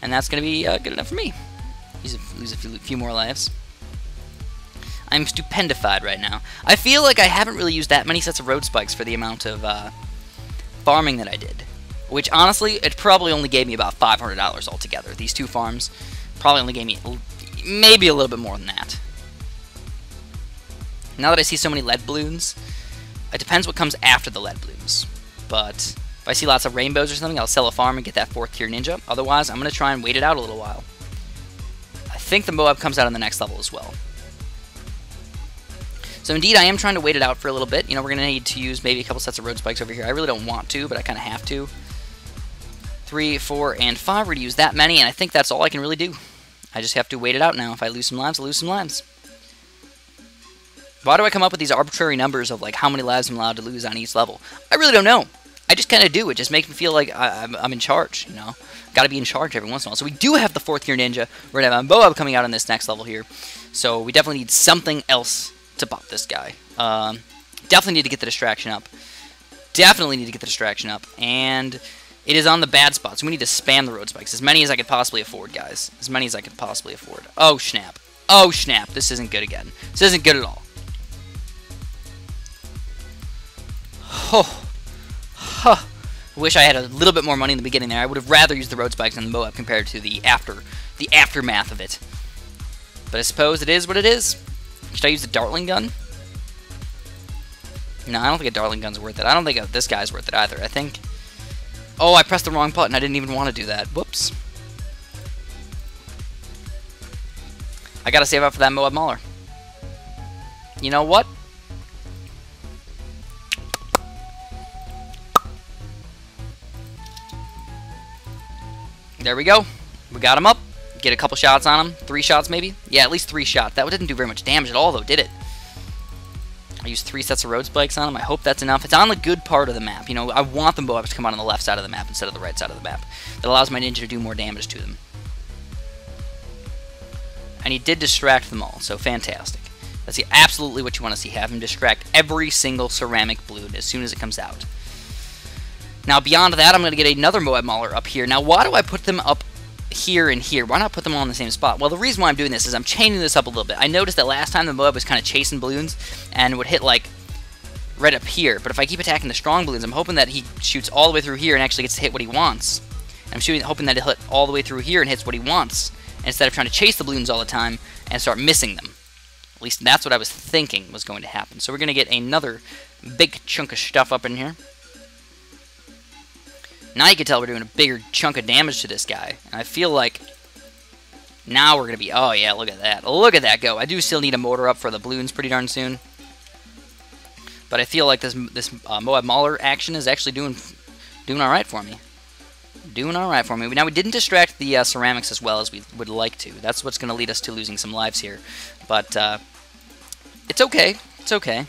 And that's going to be good enough for me. Lose a few more lives. I'm stupendified right now. I feel like I haven't really used that many sets of road spikes for the amount of farming that I did. Which, honestly, it probably only gave me about $500 altogether. These 2 farms probably only gave me maybe a little bit more than that. Now that I see so many lead balloons, it depends what comes after the lead balloons. But if I see lots of rainbows or something, I'll sell a farm and get that 4th tier ninja. Otherwise, I'm going to try and wait it out a little while. I think the MOAB comes out on the next level as well. So indeed, I am trying to wait it out for a little bit. You know, we're going to need to use maybe a couple sets of road spikes over here. I really don't want to, but I kind of have to. 3, 4, and 5. We're going to use that many, and I think that's all I can really do. I just have to wait it out now. If I lose some lives, I lose some lives. Why do I come up with these arbitrary numbers of, like, how many lives I'm allowed to lose on each level? I really don't know. I just kind of do. It just makes me feel like I'm in charge, you know? Gotta be in charge every once in a while. So we do have the 4th tier ninja. We're gonna have a MOAB coming out on this next level here. So we definitely need something else to pop this guy. Definitely need to get the distraction up. Definitely need to get the distraction up. And it is on the bad spots. We need to spam the road spikes. As many as I could possibly afford, guys. As many as I could possibly afford. Oh, snap. Oh, snap. This isn't good again. This isn't good at all. Oh, huh, Wish I had a little bit more money in the beginning there. I would have rather used the Road Spikes and the MOAB compared to the aftermath of it. But I suppose it is what it is. Should I use the Dartling Gun? No, I don't think a Dartling Gun's worth it. I don't think this guy's worth it either. I think... Oh, I pressed the wrong button. I didn't even want to do that. Whoops. I gotta save up for that Moab Mauler. You know what? There we go. We got him up. Get a couple shots on him. 3 shots maybe? Yeah, at least 3 shots. That didn't do very much damage at all though, did it? I used 3 sets of Road Spikes on him. I hope that's enough. It's on the good part of the map. You know, I want the MOABs to come out on the left side of the map instead of the right side of the map. That allows my ninja to do more damage to them. And he did distract them all, so fantastic. That's absolutely what you want to see. Have him distract every single ceramic bloon as soon as it comes out. Now, beyond that, I'm going to get another Moab Mauler up here. Now, why do I put them up here and here? Why not put them all in the same spot? Well, the reason why I'm doing this is I'm chaining this up a little bit. I noticed that last time the Moab was kind of chasing balloons and would hit, like, right up here. But if I keep attacking the strong balloons, I'm hoping that he shoots all the way through here and actually gets to hit what he wants. And I'm hoping that he'll hit all the way through here and hits what he wants, instead of trying to chase the balloons all the time and start missing them. At least that's what I was thinking was going to happen. So we're going to get another big chunk of stuff up in here. Now you can tell we're doing a bigger chunk of damage to this guy. And I feel like now we're going to be... Oh, yeah, look at that. Look at that go. I do still need a mortar up for the balloons pretty darn soon. But I feel like this Moab Mauler action is actually doing all right for me. Doing all right for me. Now, we didn't distract the ceramics as well as we would like to. That's what's going to lead us to losing some lives here. But it's okay. It's okay.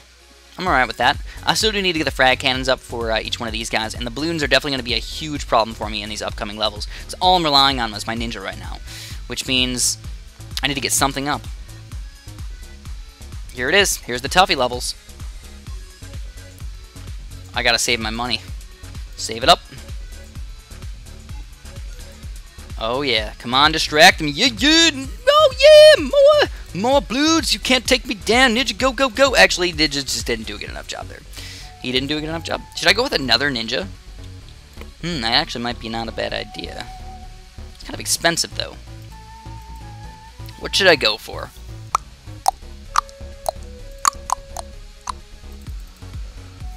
I'm all right with that. I still do need to get the frag cannons up for each one of these guys, and the balloons are definitely going to be a huge problem for me in these upcoming levels. It's all I'm relying on is my ninja right now, which means I need to get something up. Here it is. Here's the Tuffy levels. I got to save my money. Save it up. Oh, yeah. Come on, distract them. Yeah. Oh, yeah. More blues. You can't take me down. Ninja, go, go, go. Actually, Ninja just didn't do a good enough job there. He didn't do a good enough job. Should I go with another Ninja? That actually might be not a bad idea. It's kind of expensive, though. What should I go for?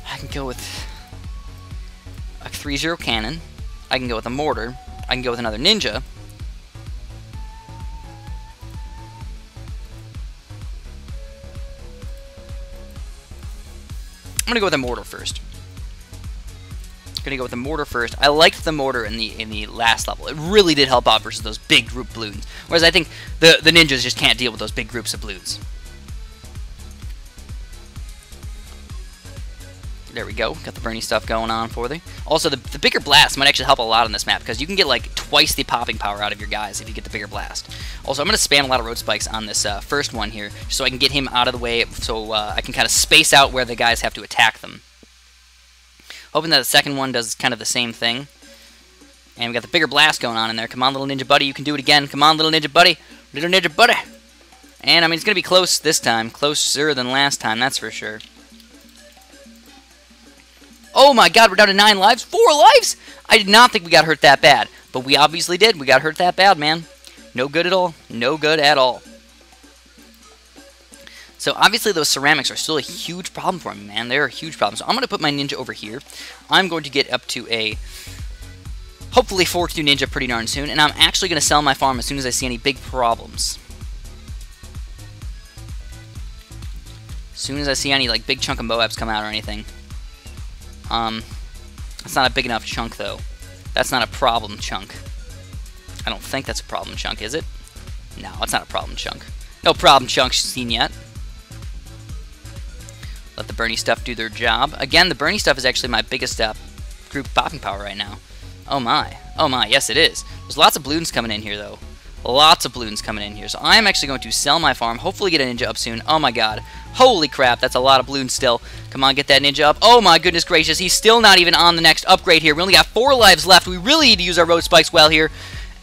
I can go with a 3-0 cannon. I can go with a mortar. I can go with another ninja. I'm gonna go with a mortar first. I liked the mortar in the last level. It really did help out versus those big group balloons. Whereas I think the ninjas just can't deal with those big groups of balloons. There we go. Got the Bernie stuff going on for thee. Also, the bigger blast might actually help a lot on this map, because you can get like twice the popping power out of your guys if you get the bigger blast. Also, I'm going to spam a lot of Road Spikes on this first one here, just so I can get him out of the way, so I can kind of space out where the guys have to attack them. Hoping that the second one does kind of the same thing. And we got the bigger blast going on in there. Come on, little ninja buddy. You can do it again. Come on, little ninja buddy. Little ninja buddy. And, I mean, it's going to be close this time. Closer than last time, that's for sure. Oh my god, we're down to 9 lives? 4 lives? I did not think we got hurt that bad. But we obviously did. We got hurt that bad, man. No good at all. No good at all. So obviously those ceramics are still a huge problem for me, man. They're a huge problem. So I'm going to put my ninja over here. I'm going to get up to a... hopefully 4-2 ninja pretty darn soon. And I'm actually going to sell my farm as soon as I see any big problems. As soon as I see any like big chunk of MOABs come out or anything. That's not a big enough chunk, though. That's not a problem chunk. I don't think that's a problem chunk, is it? No, it's not a problem chunk. No problem chunks seen yet. Let the Bernie stuff do their job. Again, the Bernie stuff is actually my biggest group popping power right now. Oh my. Oh my, yes it is. There's lots of balloons coming in here, though. Lots of balloons coming in here. So I'm actually going to sell my farm. Hopefully get a ninja up soon. Oh my god. Holy crap. That's a lot of balloons still. Come on, get that ninja up. Oh my goodness gracious. He's still not even on the next upgrade here. We only got 4 lives left. We really need to use our Road Spikes well here.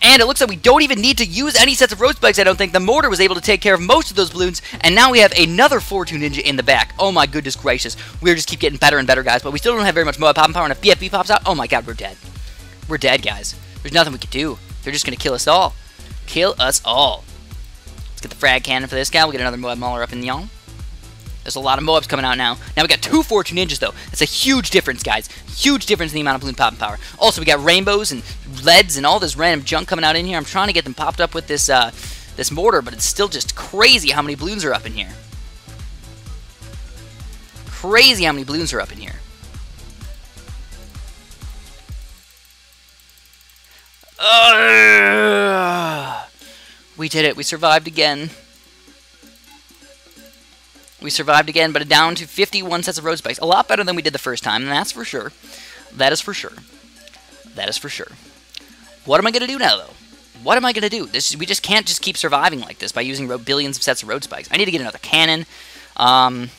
And it looks like we don't even need to use any sets of Road Spikes, I don't think. The Mortar was able to take care of most of those balloons, and now we have another 4-2 Ninja in the back. Oh my goodness gracious. We just keep getting better and better, guys, but we still don't have very much Moab Popping Power, and if BFB pops out, oh my god, we're dead. We're dead, guys. There's nothing we can do. They're just going to kill us all. Kill us all. Let's get the frag cannon for this guy. We'll get another Moab Mauler up in the arm. There's a lot of Moabs coming out now. Now we got two 4-2 Ninjas, though. That's a huge difference, guys. Huge difference in the amount of balloon popping power. Also, we got Rainbows and Leads and all this random junk coming out in here. I'm trying to get them popped up with this this Mortar, but it's still just crazy how many balloons are up in here. Crazy how many balloons are up in here. We did it. We survived again. We survived again, but down to 51 sets of Road Spikes. A lot better than we did the first time, and that's for sure. That is for sure. That is for sure. What am I going to do now, though? What am I going to do? We just can't just keep surviving like this by using billions of sets of Road Spikes. I need to get another cannon. Honestly,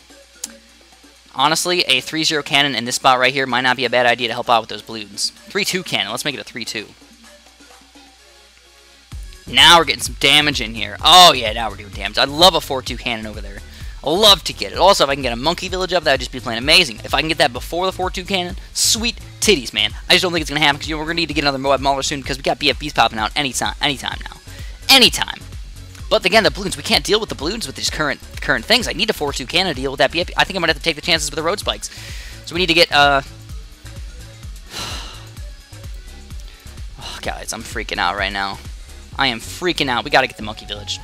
a 3-0 cannon in this spot right here might not be a bad idea to help out with those balloons. 3-2 cannon. Let's make it a 3-2. Now we're getting some damage in here. Oh, yeah, now we're doing damage. I'd love a 4-2 cannon over there. I'd love to get it. Also, if I can get a Monkey Village up, that would just be plain amazing. If I can get that before the 4-2 cannon, sweet titties, man. I just don't think it's going to happen because we're going to need to get another Moab Mauler soon because we got BFBs popping out anytime now. Anytime. But again, the balloons, we can't deal with the balloons with these current things. I need a 4-2 cannon to deal with that BFB. I think I'm going to have to take the chances with the Road Spikes. So we need to get, oh, guys, I'm freaking out right now. I am freaking out. We got to get the Monkey Village.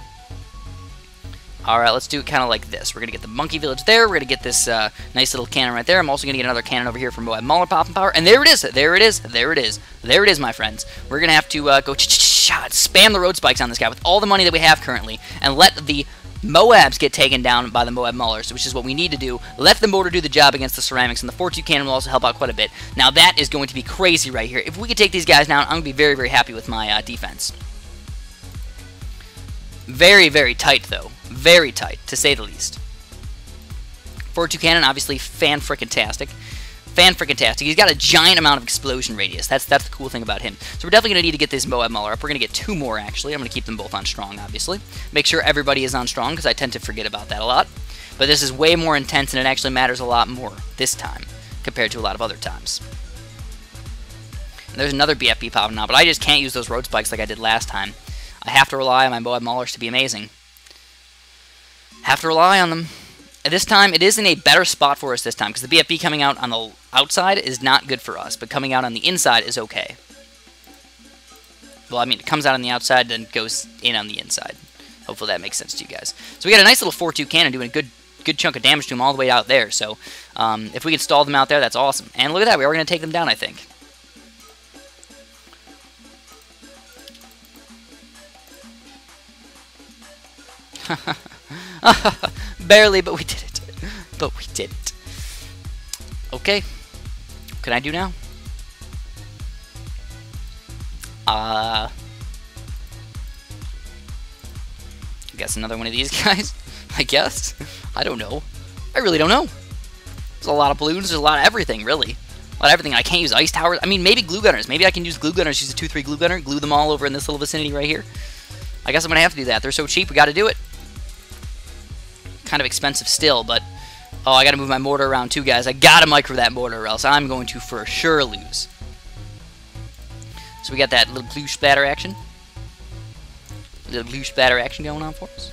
All right, let's do it kind of like this. We're going to get the Monkey Village there. We're going to get this nice little cannon right there. I'm also going to get another cannon over here for Moab Mauler Popping Power. And there it is. There it is. There it is. There it is, my friends. We're going to have to go spam the Road Spikes on this guy with all the money that we have currently and let the Moabs get taken down by the Moab Maulers, which is what we need to do. Let the Mortar do the job against the Ceramics, and the 4-2 Cannon will also help out quite a bit. Now, that is going to be crazy right here. If we could take these guys down, I'm going to be very, very happy with my defense. Very, very tight, though. Very tight, to say the least. 4-2 Cannon, obviously, fan-frickin-tastic. Fan-frickin-tastic. He's got a giant amount of explosion radius. That's the cool thing about him. So we're definitely going to need to get this Moab Mauler up. We're going to get two more, actually. I'm going to keep them both on strong, obviously. Make sure everybody is on strong, because I tend to forget about that a lot. But this is way more intense, and it actually matters a lot more this time compared to a lot of other times. And there's another BFB popping out, but I just can't use those Road Spikes like I did last time. I have to rely on my Moab Maulers to be amazing. Have to rely on them. At this time, it is in a better spot for us this time, because the BFB coming out on the outside is not good for us, but coming out on the inside is okay. Well, I mean, it comes out on the outside, then goes in on the inside. Hopefully that makes sense to you guys. So we got a nice little 4-2 cannon doing a good chunk of damage to them all the way out there, so if we can stall them out there, that's awesome. And look at that, we are going to take them down, I think. Barely, but we did it. But we did it. Okay. What can I do now? I guess another one of these guys. I guess. I don't know. I really don't know. There's a lot of balloons. There's a lot of everything, really. A lot of everything. I can't use Ice Towers. I mean, maybe Glue Gunners. Maybe I can use Glue Gunners. Use a 2-3 Glue Gunner. Glue them all over in this little vicinity right here. I guess I'm going to have to do that. They're so cheap, we got to do it. Kind of expensive still, but oh, I gotta move my Mortar around too, guys. I gotta micro that Mortar or else I'm going to for sure lose. So we got that little blue splatter action. Little blue splatter action going on for us.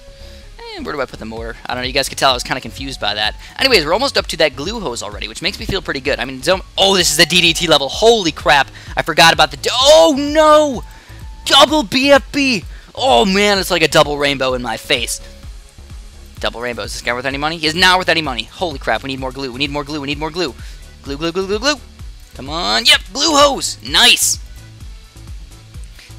And where do I put the Mortar? I don't know, you guys could tell I was kind of confused by that. Anyways, we're almost up to that glue hose already, which makes me feel pretty good. I mean, oh, this is a DDT level. Holy crap. I forgot about the oh no! Double BFB! Oh man, it's like a double rainbow in my face. Double rainbows. Is this guy worth any money? He is not worth any money. Holy crap, we need more glue. We need more glue. We need more glue. Glue, glue, glue, glue, glue. Come on. Yep, glue hose. Nice.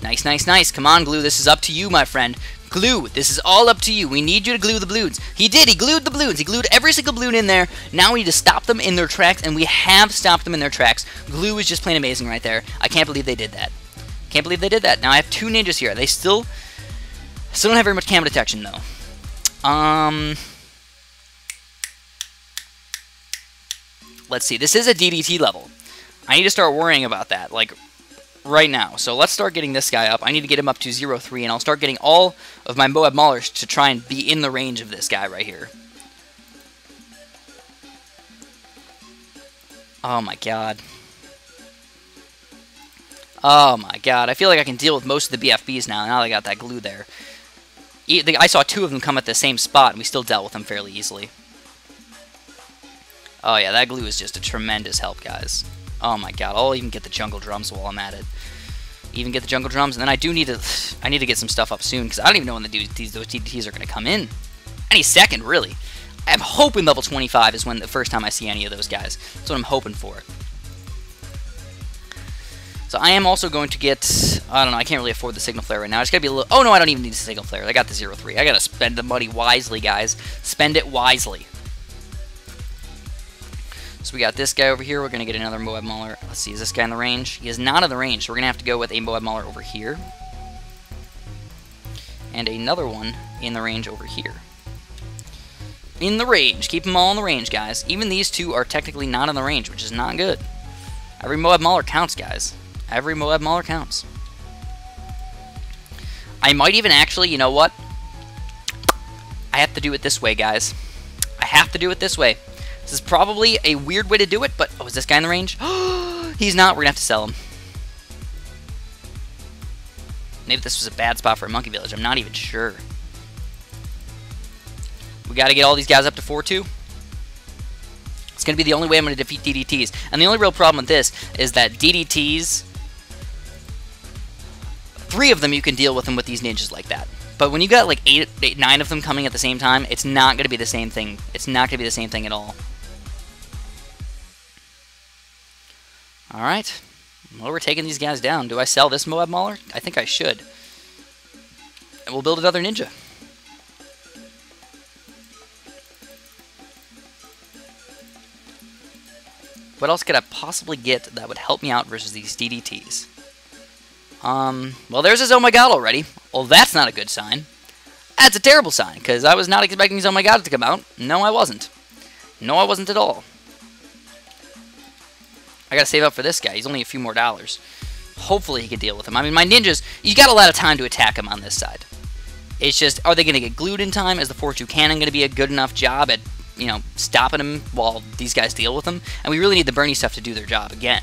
Nice, nice, nice. Come on, glue. This is up to you, my friend. Glue. This is all up to you. We need you to glue the balloons. He did. He glued the balloons. He glued every single balloon in there. Now we need to stop them in their tracks, and we have stopped them in their tracks. Glue is just plain amazing right there. I can't believe they did that. Can't believe they did that. Now I have two ninjas here. They still don't have very much camera detection, though. Let's see. This is a DDT level. I need to start worrying about that. Like, right now. So let's start getting this guy up. I need to get him up to 0-3, and I'll start getting all of my Moab Maulers to try and be in the range of this guy right here. Oh my god. Oh my god. I feel like I can deal with most of the BFBs now. Now they got that glue there. I saw two of them come at the same spot, and we still dealt with them fairly easily. Oh yeah, that glue is just a tremendous help, guys. Oh my god, I'll even get the jungle drums while I'm at it. Even get the jungle drums, and then I do need to get some stuff up soon, because I don't even know when those DDTs are going to come in. Any second, really. I'm hoping level 25 is when the first time I see any of those guys. That's what I'm hoping for. So I am also going to get... I don't know, I can't really afford the signal flare right now. I just gotta be a little... Oh no, I don't even need the signal flare. I got the 0-3. I gotta spend the money wisely, guys. Spend it wisely. So we got this guy over here. We're going to get another Moab Mauler. Let's see, is this guy in the range? He is not in the range, so we're going to have to go with a Moab Mauler over here. And another one in the range over here. In the range. Keep them all in the range, guys. Even these two are technically not in the range, which is not good. Every Moab Mauler counts, guys. Every Moab Mauler counts. I might even actually, you know what? I have to do it this way, guys. I have to do it this way. This is probably a weird way to do it, but... Oh, is this guy in the range? He's not. We're going to have to sell him. Maybe this was a bad spot for a Monkey Village. I'm not even sure. We got to get all these guys up to 4-2. It's going to be the only way I'm going to defeat DDTs. And the only real problem with this is that DDTs... 3 of them you can deal with them with these ninjas like that. But when you got like 8, 9 of them coming at the same time, it's not going to be the same thing. It's not going to be the same thing at all. Alright. Well, we're taking these guys down. Do I sell this Moab Mauler? I think I should. And we'll build another ninja. What else could I possibly get that would help me out versus these DDTs? Well, there's a Zomagod already. Well, that's not a good sign. That's a terrible sign, because I was not expecting Zomagod to come out. No, I wasn't. No, I wasn't at all. I gotta save up for this guy. He's only a few more dollars. Hopefully he can deal with him. I mean, my ninjas, you got a lot of time to attack him on this side. It's just, are they gonna get glued in time? Is the 4-2 cannon gonna be a good enough job at, you know, stopping him while these guys deal with him? And we really need the Bernie stuff to do their job again.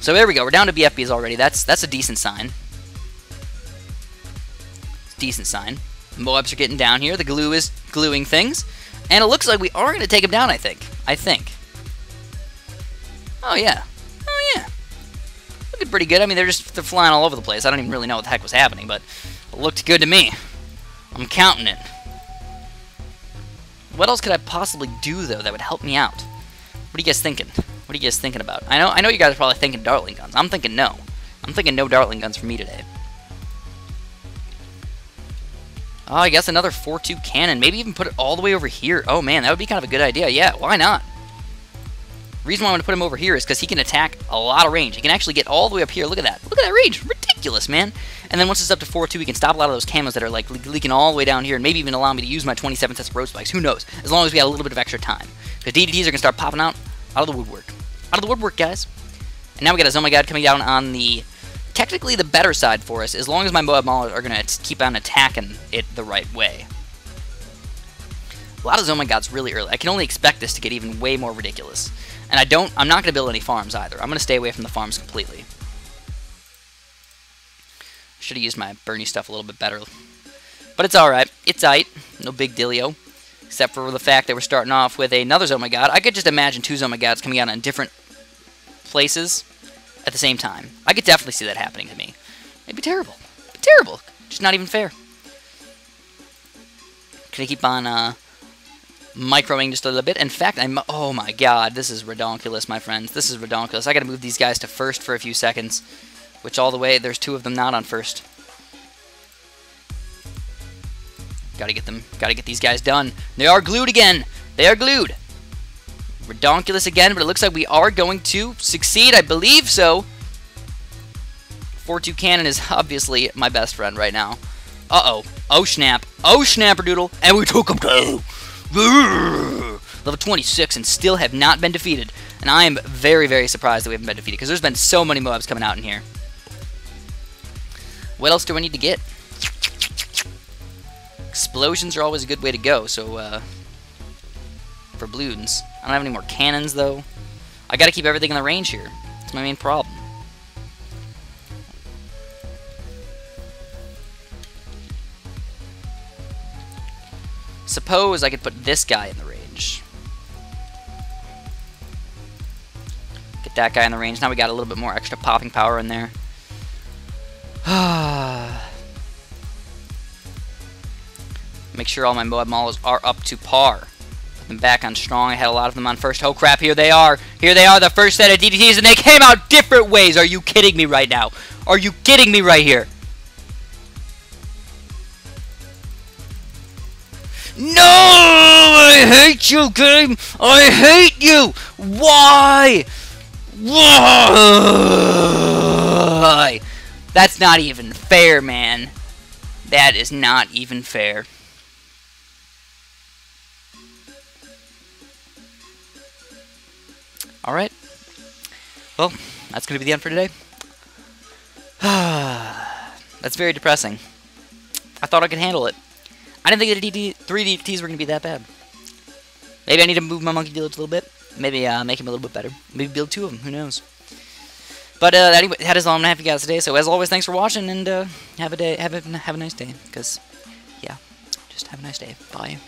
So there we go. We're down to BFBs already. That's a decent sign. It's a decent sign. Moabs are getting down here. The glue is gluing things. And it looks like we are going to take them down, I think. Oh, yeah. Oh, yeah. Looking pretty good. I mean, they're flying all over the place. I don't even really know what the heck was happening, but it looked good to me. I'm counting it. What else could I possibly do, though, that would help me out? What are you guys thinking? What are you guys thinking about? I know you guys are probably thinking Dartling Guns. I'm thinking no. I'm thinking no Dartling Guns for me today. Oh, I guess another 4-2 cannon. Maybe even put it all the way over here. Oh, man, that would be kind of a good idea. Yeah, why not? The reason why I want to put him over here is because he can attack a lot of range. He can actually get all the way up here. Look at that. Look at that range. Ridiculous, man. And then once it's up to 4-2, he can stop a lot of those camos that are, like, leaking all the way down here and maybe even allow me to use my 27 sets of road spikes. Who knows? As long as we have a little bit of extra time. Because DDTs are going to start popping out of the woodwork. Out of the woodwork, guys. And now we got a Zomagod coming down on the technically the better side for us, as long as my Moab Maulers are going to keep on attacking it the right way. A lot of Zomagods really early. I can only expect this to get even way more ridiculous. And I'm not going to build any farms either. I'm going to stay away from the farms completely. Should have used my Bernie stuff a little bit better. But it's alright. It's aight. No big dealio. Except for the fact that we're starting off with another Zomagod. I could just imagine two Zomagods coming out on different places at the same time. I could definitely see that happening to me. It'd be terrible. It'd be terrible. Just not even fair. Can I keep on microing just a little bit? In fact, oh my god, this is redonkulous, my friends. This is redonkulous. I gotta move these guys to first for a few seconds. Which all the way, there's two of them not on first. Gotta get these guys done. They are glued again. They are glued. Redonkulous again, but it looks like we are going to succeed. I believe so. 4-2 Cannon is obviously my best friend right now. Uh-oh. Oh, snap. Oh, snapperdoodle. And we took him down. Level 26 and still have not been defeated. And I am very, very surprised that we haven't been defeated because there's been so many Moabs coming out in here. What else do I need to get? Explosions are always a good way to go, so, for Bloons. I don't have any more cannons, though. I gotta keep everything in the range here. That's my main problem. Suppose I could put this guy in the range. Get that guy in the range. Now we got a little bit more extra popping power in there. Make sure all my Moab Maulers are up to par. Put them back on strong. I had a lot of them on first. Oh crap, here they are. Here they are, the first set of DDTs, and they came out different ways. Are you kidding me right now? Are you kidding me right here? No! I hate you, game! I hate you! Why? Why? That's not even fair, man. That is not even fair. Alright. Well, that's going to be the end for today. That's very depressing. I thought I could handle it. I didn't think the 3 DDTs were going to be that bad. Maybe I need to move my Monkey Village a little bit. Maybe make him a little bit better. Maybe build 2 of them. Who knows? But anyway, that is all I'm going to have for you guys today. So as always, thanks for watching, and have a nice day. Because, yeah, just have a nice day. Bye.